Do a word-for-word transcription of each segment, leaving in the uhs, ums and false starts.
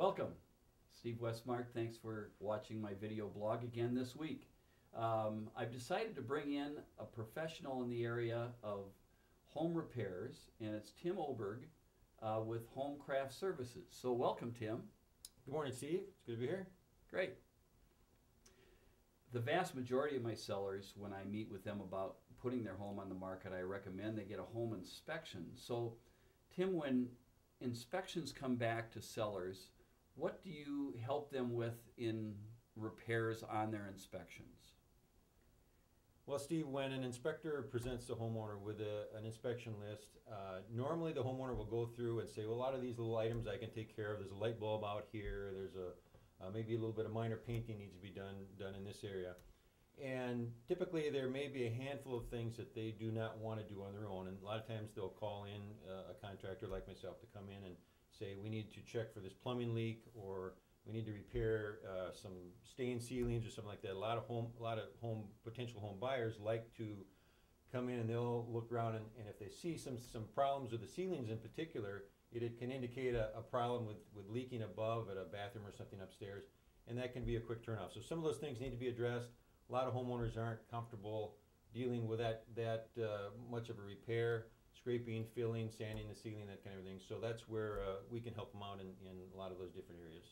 Welcome. Steve Westmark. Thanks for watching my video blog again this week. Um, I've decided to bring in a professional in the area of home repairs, and it's Tim Oberg uh, with Home Craft Services. So welcome, Tim. Good morning, Steve. It's good to be here. Great. The vast majority of my sellers, when I meet with them about putting their home on the market, I recommend they get a home inspection. So, Tim, when inspections come back to sellers, what do you help them with in repairs on their inspections? Well, Steve, when an inspector presents the homeowner with a, an inspection list, uh, normally the homeowner will go through and say, well, a lot of these little items I can take care of. There's a light bulb out here. There's a Uh, maybe a little bit of minor painting needs to be done done in this area. And typically there may be a handful of things that they do not want to do on their own, and a lot of times they'll call in uh, a contractor like myself to come in and say, we need to check for this plumbing leak, or we need to repair uh, some stained ceilings or something like that. A lot of home a lot of home potential home buyers like to come in, and they'll look around, and, and if they see some some problems with the ceilings in particular, It, it can indicate a, a problem with, with leaking above at a bathroom or something upstairs, and that can be a quick turnoff. So some of those things need to be addressed. A lot of homeowners aren't comfortable dealing with that, that uh, much of a repair, scraping, filling, sanding the ceiling, that kind of thing. So that's where uh, we can help them out in, in a lot of those different areas.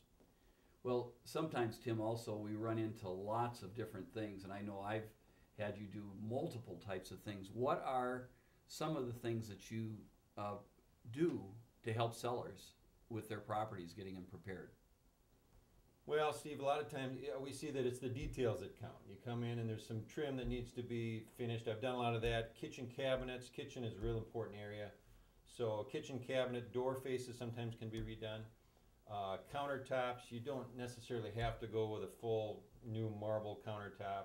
Well, sometimes, Tim, also we run into lots of different things, and I know I've had you do multiple types of things. What are some of the things that you uh, do to help sellers with their properties, getting them prepared? Well, Steve, a lot of times yeah, we see that it's the details that count. You come in and there's some trim that needs to be finished. I've done a lot of that. Kitchen cabinets. Kitchen is a real important area. So a kitchen cabinet, door faces sometimes can be redone. Uh, countertops, you don't necessarily have to go with a full new marble countertop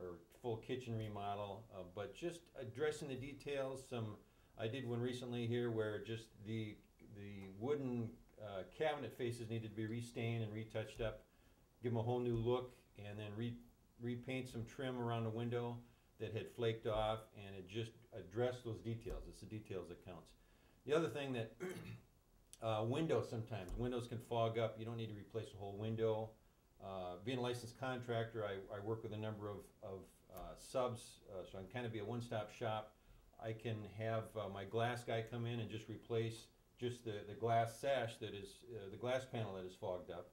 or full kitchen remodel, uh, but just addressing the details. Some I did one recently here where just the the wooden uh, cabinet faces needed to be restained and retouched up, give them a whole new look, and then re repaint some trim around the window that had flaked off, and it just addressed those details. It's the details that counts. The other thing that uh, windows sometimes, windows can fog up. You don't need to replace a whole window. Uh, being a licensed contractor, I, I work with a number of, of uh, subs, uh, so I can kind of be a one-stop shop. I can have uh, my glass guy come in and just replace just the, the glass sash that is, uh, the glass panel that is fogged up,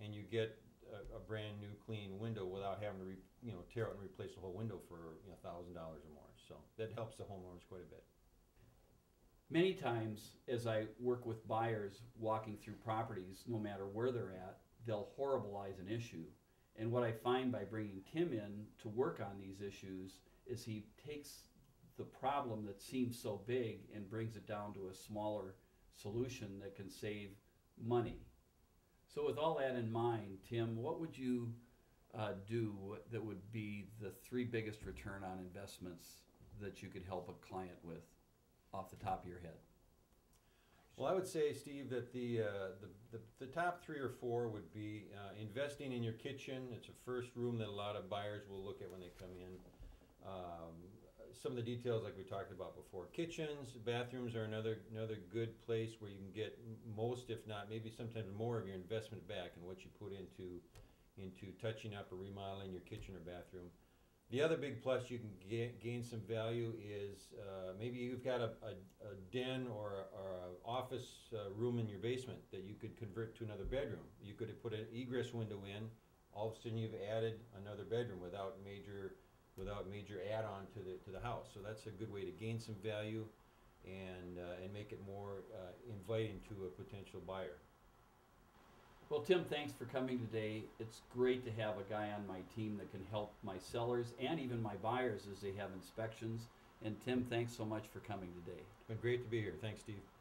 and you get a, a brand new clean window without having to, re you know, tear out and replace the whole window for you know, a thousand dollars or more. So that helps the homeowners quite a bit. Many times as I work with buyers walking through properties, no matter where they're at, they'll horribilize an issue. And what I find by bringing Tim in to work on these issues is he takes the problem that seems so big and brings it down to a smaller solution that can save money. So with all that in mind, Tim, what would you uh, do that would be the three biggest return on investments that you could help a client with off the top of your head? Well, I would say, Steve, that the, uh, the, the, the top three or four would be uh, investing in your kitchen. It's a first room that a lot of buyers will look at when they come in. Um, Some of the details, like we talked about before, kitchens, bathrooms are another another good place where you can get most, if not maybe sometimes more, of your investment back and in what you put into into touching up or remodeling your kitchen or bathroom. The other big plus you can get, gain some value is uh, maybe you've got a, a, a den or, a, or a office uh, room in your basement that you could convert to another bedroom. You could have put an egress window in. All of a sudden, you've added another bedroom without major. without major add-on to the to the house, so that's a good way to gain some value, and uh, and make it more uh, inviting to a potential buyer. Well, Tim, thanks for coming today. It's great to have a guy on my team that can help my sellers and even my buyers as they have inspections. And Tim, thanks so much for coming today. It's been great to be here. Thanks, Steve.